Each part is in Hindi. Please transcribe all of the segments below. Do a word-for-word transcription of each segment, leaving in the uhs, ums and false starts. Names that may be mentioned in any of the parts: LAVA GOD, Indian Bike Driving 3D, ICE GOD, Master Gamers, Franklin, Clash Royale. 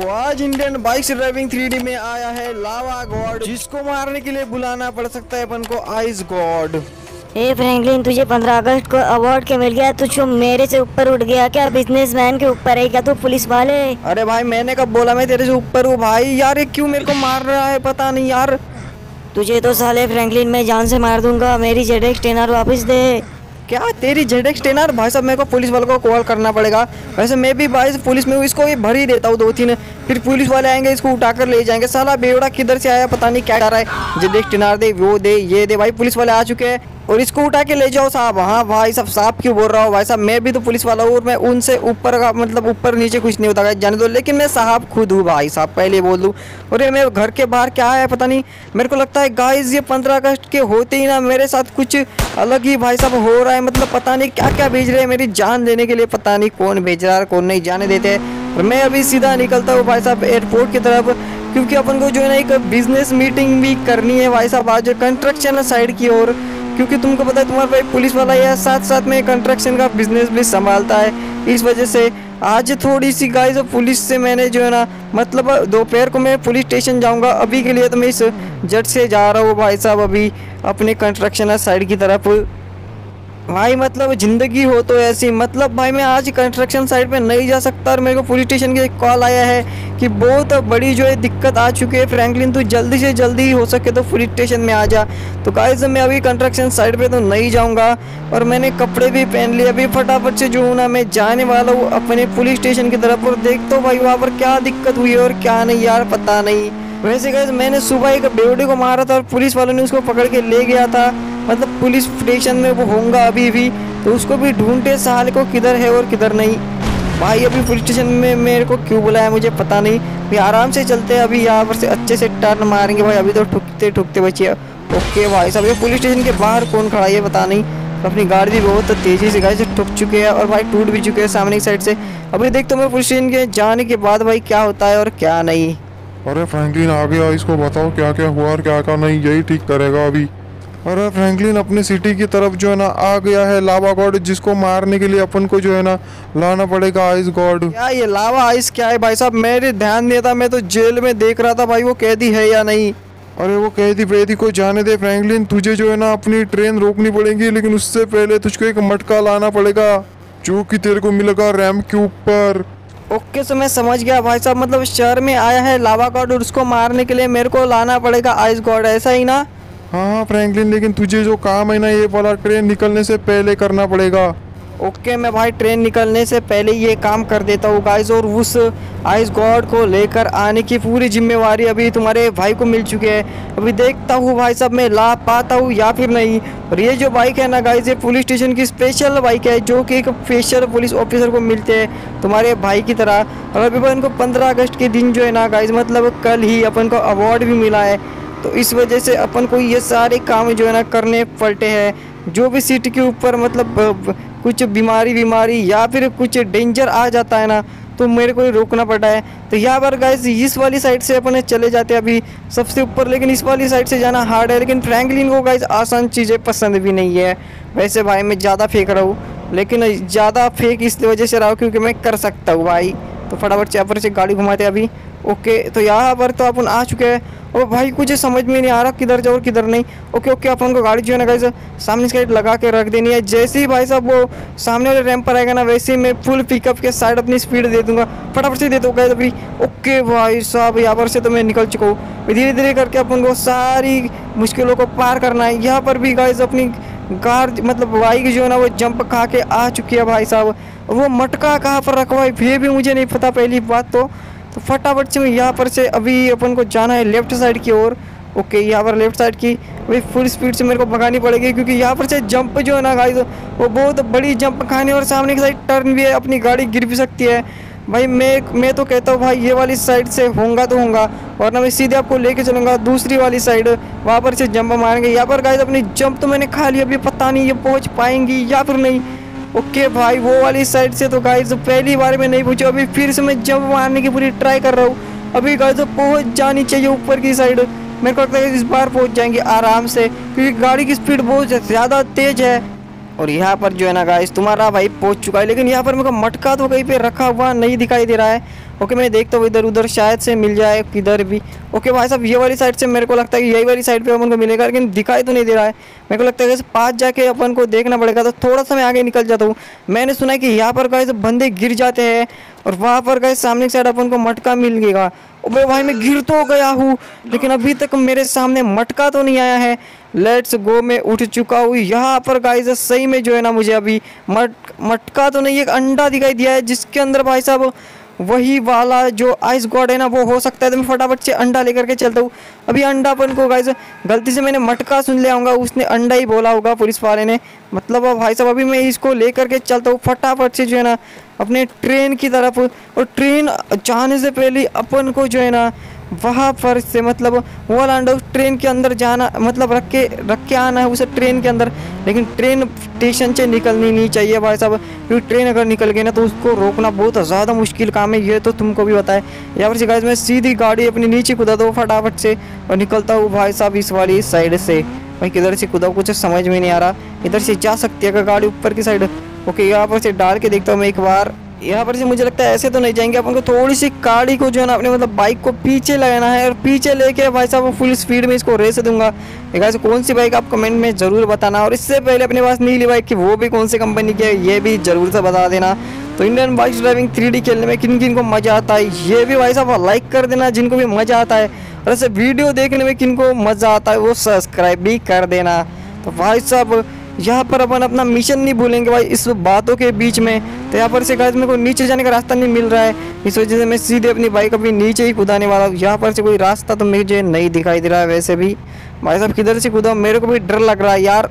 तो आज Indian bike driving three D में आया है लावा गॉड, जिसको मारने के लिए बुलाना पड़ सकता है अपन को आइस गॉड। हे फ्रैंकलिन, तुझे पंद्रह अगस्त को अवार्ड क्या मिल गया? तुझ मेरे से ऊपर उठ गया क्या? बिजनेसमैन के ऊपर है क्या तू? पुलिस वाले? अरे भाई, मैंने कब बोला मैं तेरे से ऊपर हूँ भाई? यार ये क्यों मेरे को मार रहा है पता नहीं यार। तुझे तो साले फ्रैंकलिन मैं जान से मार दूंगा। मेरी जेडेक्स टेनर वापस दे। क्या तेरी जेडेक्स टेनर? भाई साहब मेरे को पुलिस वालों को कॉल करना पड़ेगा। वैसे मैं भी भाई पुलिस में हूँ, इसको भी भर ही देता हूँ दो तीन, फिर पुलिस वाले आएंगे इसको उठाकर ले जाएंगे। साला बेवड़ा किधर से आया पता नहीं क्या कर रहा है। जेडेक्स टेनर दे, वो दे, ये दे। भाई पुलिस वाले आ चुके हैं और इसको उठा के ले जाओ साहब। हाँ भाई साहब, साहब क्यों बोल रहा हूँ? भाई साहब मैं भी तो पुलिस वाला हूँ और मैं उनसे ऊपर का मतलब ऊपर नीचे कुछ नहीं होता, जाने दो। लेकिन मैं साहब खुद हूँ भाई साहब, पहले बोल दूँ। और ये मेरे घर के बाहर क्या है पता नहीं, मेरे को लगता है गाइस ये पंद्रह अगस्त के होते ही ना मेरे साथ कुछ अलग ही भाई साहब हो रहा है। मतलब पता नहीं क्या क्या भेज रहे हैं मेरी जान देने के लिए। पता नहीं कौन भेज रहा है कौन नहीं, जाने देते। और मैं अभी सीधा निकलता हूँ भाई साहब एयरपोर्ट की तरफ, क्योंकि अपन को जो है ना एक बिजनेस मीटिंग भी करनी है भाई साहब आज कंस्ट्रक्शन साइड की। और क्योंकि तुमको पता है तुम्हारा भाई पुलिस वाला है, साथ साथ में कंस्ट्रक्शन का बिजनेस भी संभालता है। इस वजह से आज थोड़ी सी गाइस पुलिस से मैंने जो है ना मतलब दोपहर को मैं पुलिस स्टेशन जाऊंगा। अभी के लिए तो मैं इस जट से जा रहा हूँ भाई साहब अभी अपने कंस्ट्रक्शन साइड की तरफ। भाई मतलब ज़िंदगी हो तो ऐसी, मतलब भाई मैं आज कंस्ट्रक्शन साइड पे नहीं जा सकता। और मेरे को पुलिस स्टेशन के एक कॉल आया है कि बहुत बड़ी जो है दिक्कत आ चुकी है फ्रैंकलिन, तू जल्दी से जल्दी हो सके तो पुलिस स्टेशन में आ जा। तो गाइस मैं अभी कंस्ट्रक्शन साइड पे तो नहीं जाऊंगा और मैंने कपड़े भी पहन लिए। अभी फटाफट से जो हूँ ना मैं जाने वाला हूँ अपने पुलिस स्टेशन की तरफ और देखता हूँ भाई वहाँ पर क्या दिक्कत हुई है और क्या नहीं यार पता नहीं। वैसे गाइस मैंने सुबह एक बेवड़े को मारा था और पुलिस वालों ने उसको पकड़ के ले गया था। मतलब पुलिस स्टेशन में वो होगा अभी भी, तो उसको भी ढूंढे साले को किधर है और किधर नहीं। भाई अभी पुलिस स्टेशन में मेरे को क्यों बुलाया मुझे पता नहीं। भी आराम से चलते हैं अभी, यहाँ पर से अच्छे से टर्न मारेंगे भाई। अभी तो ठुकते ठुकते बचिए। ओके भाई साहब, ये पुलिस स्टेशन के बाहर कौन खड़ा है पता नहीं। अपनी गाड़ी भी बहुत तेज़ी से गाड़ी से ठुक चुके हैं और भाई टूट भी चुके हैं सामने की साइड से। अभी देखता हूँ मैं पुलिस स्टेशन के जाने के बाद भाई क्या होता है और क्या नहीं। अरे फ्रैंकलिन आ गया, इसको बताओ क्या क्या हुआ और क्या क्या नहीं, यही ठीक करेगा अभी। अरे फ्रैंकलिन अपनी सिटी की तरफ जो है ना आ गया है लावा गॉड, जिसको मारने के लिए अपन को जो है ना लाना पड़ेगा आइस गॉड। क्या ये लावा आइस क्या है भाई साहब? मेरे ध्यान नहीं था, मैं तो जेल में देख रहा था भाई वो कैदी है या नहीं। अरे वो कैदी वैदी को जाने दे फ्रैंकलिन, तुझे जो है ना अपनी ट्रेन रोकनी पड़ेगी। लेकिन उससे पहले तुझको एक मटका लाना पड़ेगा जो कि तेरे को मिलेगा रैम्प के ऊपर। ओके सो मैं समझ गया भाई साहब, मतलब शहर में आया है लावा गॉड और उसको मारने के लिए मेरे को लाना पड़ेगा आइस गॉड, ऐसा ही ना? हाँ फ्रैंकलिन, लेकिन तुझे जो काम है ना ये वाला ट्रेन निकलने से पहले करना पड़ेगा। ओके मैं भाई ट्रेन निकलने से पहले ये काम कर देता हूँ गाइस, और उस आइस गॉड को लेकर आने की पूरी जिम्मेवारी अभी तुम्हारे भाई को मिल चुकी है। अभी देखता हूँ भाई साहब मैं ला पाता हूँ या फिर नहीं। और ये जो बाइक है ना गाइस ये पुलिस स्टेशन की स्पेशल बाइक है जो कि एक स्पेशल पुलिस ऑफिसर को मिलते हैं तुम्हारे भाई की तरह। और अभी भाई उनको पंद्रह अगस्त के दिन जो है ना गाइस मतलब कल ही अपन को अवार्ड भी मिला है, तो इस वजह से अपन को ये सारे काम जो है ना करने पड़ते हैं। जो भी सीट के ऊपर मतलब कुछ बीमारी बीमारी या फिर कुछ डेंजर आ जाता है ना तो मेरे को रोकना पड़ा है। तो यहाँ पर गाइस इस वाली साइड से अपन चले जाते हैं अभी सबसे ऊपर, लेकिन इस वाली साइड से जाना हार्ड है। लेकिन फ्रैंकलिन को गाइस आसान चीज़ें पसंद भी नहीं है। वैसे भाई मैं ज़्यादा फेंक रहा हूँ, लेकिन ज़्यादा फेंक इस वजह से रहा हूँ क्योंकि मैं कर सकता हूँ भाई। तो फटाफट से ऊपर से गाड़ी घुमाते हैं अभी। ओके तो यहाँ पर तो अपन आ चुके हैं और भाई कुछ समझ में नहीं आ रहा किधर जाओ और किधर नहीं। ओके ओके अपन को गाड़ी जो है ना गाइस सामने साइड लगा के रख देनी है। जैसे ही भाई साहब वो सामने वाले रैंप पर आएगा ना वैसे ही मैं फुल पिकअप के साइड अपनी स्पीड दे दूंगा। फटाफट से दे दो गाइस अभी। ओके भाई साहब यहाँ पर से तो मैं निकल चुका हूँ। धीरे धीरे करके अपन को सारी मुश्किलों को पार करना है। यहाँ पर भी गाइस अपनी कार मतलब बाइक जो है ना वो जंप खा के आ चुकी है भाई साहब। वो मटका कहाँ पर रखा है ये भी मुझे नहीं पता पहली बात तो। तो फटाफट से यहाँ पर से अभी अपन को जाना है लेफ्ट साइड की ओर। ओके यहाँ पर लेफ्ट साइड की अभी फुल स्पीड से मेरे को भगानी पड़ेगी क्योंकि यहाँ पर से जंप जो है ना गाइस वो बहुत बड़ी जंप खाने और सामने की साइड टर्न भी है, अपनी गाड़ी गिर भी सकती है। भाई मैं मैं तो कहता हूँ भाई ये वाली साइड से होगा तो होगा, वरना मैं सीधे आपको लेके चलूँगा दूसरी वाली साइड, वहाँ पर से जंप मारेंगे। यहाँ पर गाइस अपनी जंप तो मैंने खा ली, अभी पता नहीं ये पहुँच पाएंगी या फिर नहीं। ओके okay भाई वो वाली साइड से तो गाइस पहली बार में नहीं पूछा, अभी फिर से मैं जंप मारने की पूरी ट्राई कर रहा हूँ। अभी गाइस पहुँच जानी चाहिए ऊपर की साइड, मेरे को लगता है इस बार पहुँच जाएंगे आराम से क्योंकि गाड़ी की स्पीड बहुत ज़्यादा तेज़ है। और यहाँ पर जो है ना गाइस तुम्हारा भाई पहुँच चुका है, लेकिन यहाँ पर मेरे को मटका तो कहीं पर रखा हुआ नहीं दिखाई दे रहा है। ओके मैंने देखता हूँ इधर उधर शायद से मिल जाए किधर भी। ओके भाई साहब ये वाली साइड से मेरे को लगता है कि यही वाली साइड पे अपन को मिलेगा, लेकिन दिखाई तो नहीं दे रहा है। मेरे को लगता है कि पास जाके अपन को देखना पड़ेगा। तो थोड़ा सा मैं आगे निकल जाता हूँ। मैंने सुना है कि यहाँ पर गाइस बंदे गिर जाते हैं और वहाँ पर गाइस सामने की साइड अपन को मटका मिल गएगा। ओबे भाई मैं गिर तो गया हूँ लेकिन अभी तक मेरे सामने मटका तो नहीं आया है। लेट्स गो मैं उठ चुका हूँ। यहाँ पर गाइस सही में जो है ना मुझे अभी मट मटका तो नहीं, एक अंडा दिखाई दिया है जिसके अंदर भाई साहब वही वाला जो आइस गॉड है ना वो हो सकता है। तो मैं फटाफट से अंडा लेकर के चलता हूँ। अभी अंडा अपन को गाइस गलती से मैंने मटका सुन लिया होगा, उसने अंडा ही बोला होगा पुलिस वाले ने, मतलब भाई साहब। अभी मैं इसको लेकर के चलता हूँ फटाफट से जो है ना अपने ट्रेन की तरफ। और ट्रेन जाने से पहले अपन को जो है ना वहाँ पर से मतलब वो वाला अंडा ट्रेन के अंदर जाना मतलब रख के रख के आना है उसे ट्रेन के अंदर। लेकिन ट्रेन स्टेशन से निकलनी नहीं चाहिए भाई साहब, क्योंकि ट्रेन अगर निकल गई ना तो उसको रोकना बहुत ज़्यादा मुश्किल काम है, ये तो तुमको भी बताए। या फिर गाइस मैं सीधी गाड़ी अपनी नीचे कूदा दो फटाफट से और निकलता हूँ भाई साहब इस वाली साइड से। भाई किधर से कूदा कुछ समझ में नहीं आ रहा। इधर से जा सकती है अगर गाड़ी ऊपर की साइड। ओके यहाँ पर से डाल के देखता हूँ मैं एक बार। यहाँ पर से मुझे लगता है ऐसे तो नहीं जाएंगे, अपन को थोड़ी सी गाड़ी को जो है ना अपने मतलब बाइक को पीछे लगाना है और पीछे लेके भाई साहब वो फुल स्पीड में इसको रेस दूंगा। गाइस कौन सी बाइक आप कमेंट में ज़रूर बताना, और इससे पहले अपने पास नीली बाइक की वो भी कौन सी कंपनी की है ये भी जरूर से बता देना। तो Indian bike driving three D खेलने में किन किन को मज़ा आता है ये भी भाई साहब लाइक कर देना, जिनको भी मज़ा आता है। और ऐसे वीडियो देखने में किन को मज़ा आता है वो सब्सक्राइब भी कर देना। तो भाई साहब यहाँ पर अपन अपना मिशन नहीं भूलेंगे भाई इस बातों के बीच में। तो यहाँ पर से गाइस मेरे को नीचे जाने का रास्ता नहीं मिल रहा है, इस वजह से मैं सीधे अपनी बाइक अभी नीचे ही कूदाने वाला हूँ। यहाँ पर से कोई रास्ता तो मुझे नहीं दिखाई दे रहा है वैसे भी। भाई साहब किधर से कूदा मेरे को भी डर लग रहा है यार।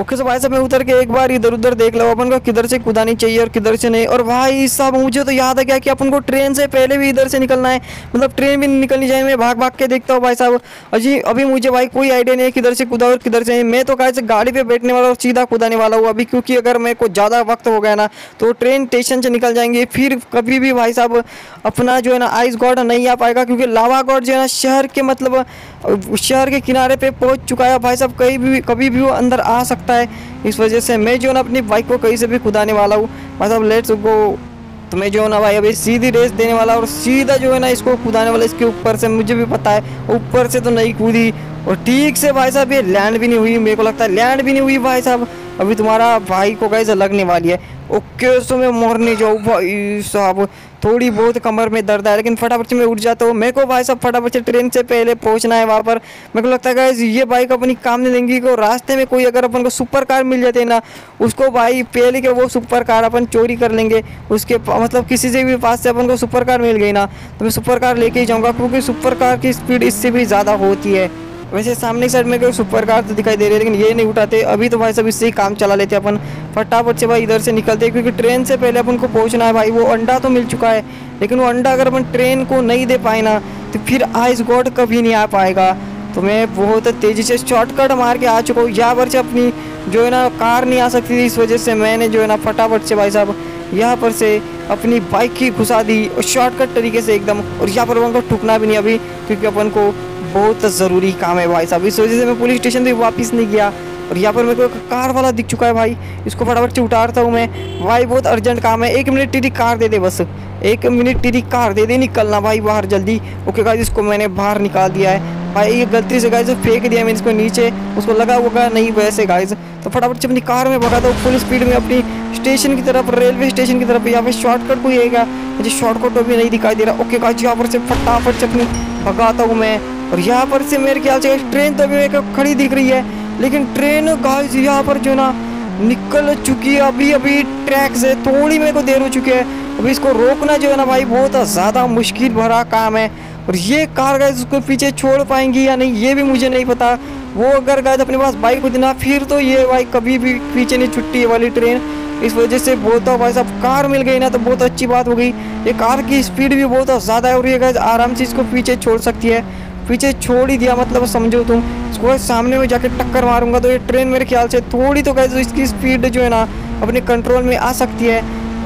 ओके सर भाई साहब मैं उतर के एक बार इधर उधर देख लो अपन को किधर से कूदानी चाहिए और किधर से नहीं। और भाई साहब मुझे तो याद आ गया कि अपन को ट्रेन से पहले भी इधर से निकलना है, मतलब ट्रेन भी निकलनी चाहिए। मैं भाग भाग के देखता हूँ भाई साहब। अजी अभी मुझे भाई कोई आइडिया नहीं है किधर से कूदा और किधर से नहीं। मैं तो गाइस गाड़ी पर बैठने वाला और सीधा कूदाने वाला हूँ अभी, क्योंकि अगर मेरे को ज़्यादा वक्त हो गया ना तो ट्रेन स्टेशन से निकल जाएंगे, फिर कभी भी भाई साहब अपना जो है ना आइस गॉड नहीं आ पाएगा। क्योंकि लावा गॉड जो है ना शहर के मतलब शहर के किनारे पे पहुंच चुका है भाई साहब, कहीं भी कभी भी वो अंदर आ सकता है। इस वजह से मैं जो ना अपनी बाइक को कहीं से भी कूदाने वाला हूँ भाई साहब। Let's go. तो मैं जो ना भाई अभी सीधी रेस देने वाला और सीधा जो है ना इसको कूदाने वाला। इसके ऊपर से मुझे भी पता है ऊपर से तो नहीं कूदी और ठीक से भाई साहब ये लैंड भी नहीं हुई, मेरे को लगता है लैंड भी नहीं हुई भाई साहब। अभी तुम्हारा भाई को गाइस लगने वाली है। ओके सो मैं मरने जाऊँ भाई साहब, थोड़ी बहुत कमर में दर्द है लेकिन फटाफट से मैं उठ जाता हूँ। मेरे को भाई साहब फटाफट से ट्रेन से पहले पहुँचना है वहाँ पर। मेरे को लगता है गाइस ये बाइक अपनी काम नहीं देंगी, को रास्ते में कोई अगर अपन को सुपर कार मिल जाती है ना उसको भाई पहले के वो सुपर कार अपन चोरी कर लेंगे। उसके मतलब किसी से भी पास से अपन को सुपर कार मिल गई ना तो मैं सुपर कार लेके ही जाऊँगा, क्योंकि सुपर कार की स्पीड इससे भी ज़्यादा होती है। वैसे सामने की साइड में कोई सुपर कार तो दिखाई दे रही है लेकिन ये नहीं उठाते अभी, तो भाई साहब इससे ही काम चला लेते हैं अपन। फटाफट से भाई इधर से निकलते हैं क्योंकि ट्रेन से पहले अपन को पहुंचना है भाई। वो अंडा तो मिल चुका है लेकिन वो अंडा अगर अपन ट्रेन को नहीं दे पाए ना तो फिर आइस गॉड कभी नहीं आ पाएगा। तो मैं बहुत तेज़ी से शॉर्टकट मार के आ चुका हूँ। यहाँ पर से अपनी जो है ना कार नहीं आ सकती थी, इस वजह से मैंने जो है ना फटाफट से भाई साहब यहाँ पर से अपनी बाइक ही घुसा दी और शॉर्टकट तरीके से एकदम। और यहाँ पर अपन को ठुकना भी नहीं अभी, क्योंकि अपन को बहुत ज़रूरी काम है भाई साहब। इस वजह से मैं पुलिस स्टेशन भी वापस नहीं गया। और यहाँ पर मेरे को कार वाला दिख चुका है भाई, इसको फटाफट से उतारता हूँ मैं। भाई बहुत अर्जेंट काम है, एक मिनट तेरी कार दे दे, बस एक मिनट तेरी कार दे दे, निकलना भाई बाहर जल्दी। ओके गाइस इसको मैंने बाहर निकाल दिया है भाई, ये गलती से गाइस फेंक दिया मैंने इसको नीचे, उसको लगा होगा नहीं वैसे गाइस। तो फटाफट से अपनी कार में भगा दो फुल स्पीड में अपनी स्टेशन की तरफ, रेलवे स्टेशन की तरफ। यहाँ पर शॉर्टकट कोई है क्या? मुझे शॉर्टकट तो भी नहीं दिखाई दे रहा। ओके गाइस यहाँ पर से फटाफट से अपनी भगाता हूँ मैं। और यहाँ पर से मेरे ख्याल से ट्रेन तो अभी मेरे को खड़ी दिख रही है, लेकिन ट्रेन गाइस यहाँ पर जो ना निकल चुकी है अभी अभी ट्रैक से, थोड़ी मेरे को देर हो चुकी है। अभी इसको रोकना जो है ना भाई बहुत ज़्यादा मुश्किल भरा काम है। और ये कार गाइस उसको पीछे छोड़ पाएंगी या नहीं ये भी मुझे नहीं पता। वो अगर गाइस अपने पास बाइक होती ना फिर तो ये भाई कभी भी पीछे नहीं छुट्टी वाली ट्रेन। इस वजह से बोलता हूँ भाई साहब कार मिल गई ना तो बहुत अच्छी बात हो गई। ये कार की स्पीड भी बहुत ज़्यादा है और ये गाइस आराम से इसको पीछे छोड़ सकती है। पीछे छोड़ ही दिया मतलब समझो तुम, इसको सामने में जाके टक्कर मारूंगा तो ये ट्रेन मेरे ख्याल से थोड़ी तो गाइस इसकी स्पीड जो है ना अपने कंट्रोल में आ सकती है।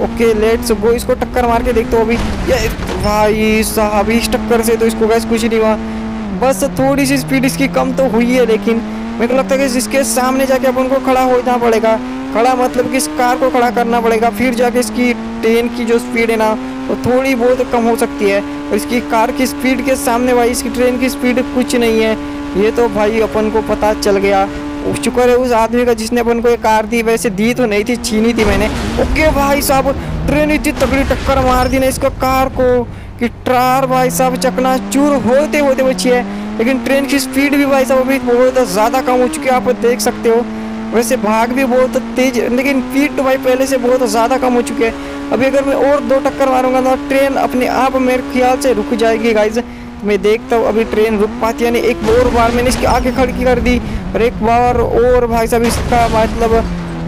ओके लेट्स गो, इसको टक्कर मार के देखते हो अभी। ये भाई साहब इस टक्कर से तो इसको गाइस कुछ नहीं हुआ, बस थोड़ी सी स्पीड इसकी कम तो हुई है। लेकिन मेरे को लगता है कि इसके सामने जाके अपन को खड़ा होना पड़ेगा, खड़ा मतलब कि इस कार को खड़ा करना पड़ेगा, फिर जाके इसकी ट्रेन की जो स्पीड है ना वो थोड़ी बहुत कम हो सकती है। और इसकी कार की स्पीड के सामने भाई इसकी ट्रेन की स्पीड कुछ नहीं है। ये तो भाई अपन को पता चल गया, शुक्र है उस आदमी का जिसने अपन को ये कार दी, वैसे दी तो नहीं थी, छीनी थी मैंने। ओके भाई साहब, ट्रेन इतनी तगड़ी टक्कर मार दी ना इसका कार को कि ट्रार भाई साहब चकनाचूर होते होते बची है। लेकिन ट्रेन की स्पीड भी भाई साहब अभी बहुत ज़्यादा कम हो चुकी है, आप देख सकते हो। वैसे भाग भी बहुत तेज, लेकिन स्पीड तो भाई पहले से बहुत ज़्यादा कम हो चुकी है। अभी अगर मैं और दो टक्कर मारूंगा ना ट्रेन अपने आप मेरे ख्याल से रुक जाएगी। गाइज मैं देखता हूँ अभी ट्रेन रुक पाती है यानी एक और बार मैंने इसकी आंखें खड़की कर दी और एक बार और भाई साहब इसका मतलब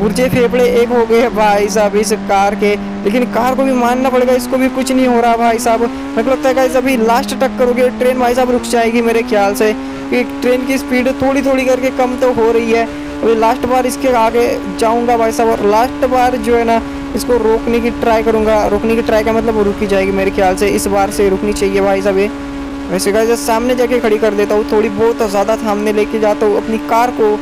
पुर्जे फेफड़े एक हो गए भाई साहब इस कार के। लेकिन कार को भी मानना पड़ेगा, इसको भी कुछ नहीं हो रहा भाई साहब। मेरे को लगता है गाइस अभी लास्ट टक्कर होगी, ट्रेन भाई साहब रुक जाएगी मेरे ख्याल से। कि ट्रेन की स्पीड थोड़ी थोड़ी करके कम तो हो रही है। अभी लास्ट बार इसके आगे जाऊंगा भाई साहब और लास्ट बार जो है ना इसको रोकने की ट्राई करूँगा। रोकने की ट्राई का मतलब रुक ही जाएगी मेरे ख्याल से, इस बार से रुकनी चाहिए भाई साहब ये। वैसे गाइस सामने जाके खड़ी कर देता हूँ, थोड़ी बहुत ज़्यादा सामने लेके जाता हूँ अपनी कार को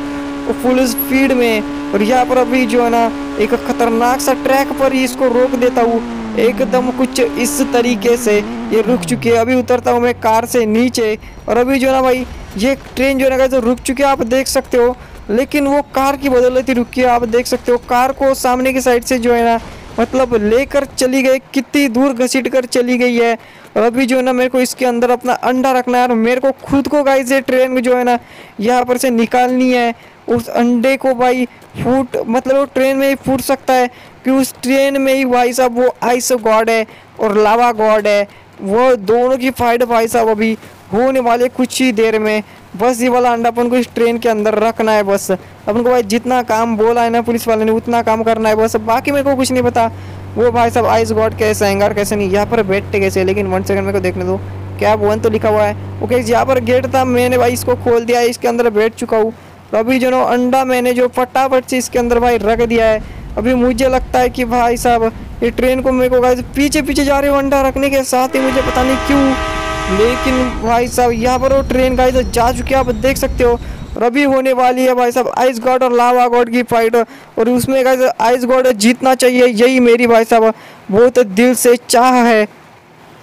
फुल स्पीड में। और यहाँ पर अभी जो है ना एक खतरनाक सा ट्रैक पर ही इसको रोक देता हूँ एकदम कुछ इस तरीके से। ये रुक चुकी है, अभी उतरता हूँ मैं कार से नीचे। और अभी जो है ना भाई ये ट्रेन जो है ना तो रुक चुकी है, आप देख सकते हो। लेकिन वो कार की बदौलत ही रुकी है, आप देख सकते हो। कार को सामने की साइड से जो है ना मतलब लेकर चली गई, कितनी दूर घसीट कर चली गई है। और अभी जो है ना मेरे को इसके अंदर अपना अंडा रखना है और मेरे को खुद को गाइस ये ट्रेन जो है ना यहाँ पर से निकालनी है। उस अंडे को भाई फूट मतलब वो ट्रेन में ही फूट सकता है कि उस ट्रेन में ही भाई साहब वो आइस गॉड है और लावा गॉड है, वो दोनों की फाइट भाई साहब अभी होने वाले कुछ ही देर में। बस ये वाला अंडा अपन को इस ट्रेन के अंदर रखना है। बस अपन को भाई जितना काम बोला है ना पुलिस वाले ने उतना काम करना है बस, बाकी मेरे को कुछ नहीं पता। वो भाई साहब आइस गॉड कैसे आएंगे और कैसे नहीं, यहाँ पर बैठते कैसे। लेकिन वन सेकंड मेरे को देखने दो, कैब वन तो लिखा हुआ है। ओके यहाँ पर गेट था, मैंने भाई इसको खोल दिया, इसके अंदर बैठ चुका हूँ। तो अभी जो ना अंडा मैंने जो फटाफट से इसके अंदर भाई रख दिया है। अभी मुझे लगता है कि भाई साहब ये ट्रेन को मेरे को भाई पीछे पीछे जा रही हो अंडा रखने के साथ ही, मुझे पता नहीं क्यों। लेकिन भाई साहब यहाँ पर वो ट्रेन गाइस जा चुकी है, आप देख सकते हो। और अभी होने वाली है भाई साहब आइस गॉड और लावा गॉड की फाइट। और उसमें गाइस आइस गॉड जीतना चाहिए, यही मेरी भाई साहब बहुत दिल से चाह है।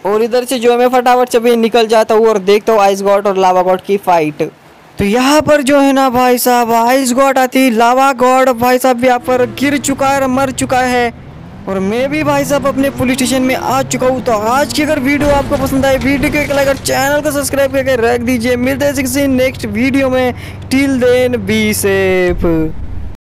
और इधर से जो है मैं फटाफट से भी निकल जाता हूँ और देखता हूँ आइस गॉड और लावा गॉड की फाइट। तो यहाँ पर जो है ना भाई साहब आइस गॉड आती लावा गॉड भाई साहब यहाँ पर गिर चुका है और मर चुका है। और मैं भी भाई साहब अपने पुलिस स्टेशन में आ चुका हूँ। तो आज की अगर वीडियो आपको पसंद आए वीडियो को एक लाइक और चैनल को सब्सक्राइब करके रख दीजिए। मिलते हैं किसी नेक्स्ट वीडियो में, टिल देन बी सेफ।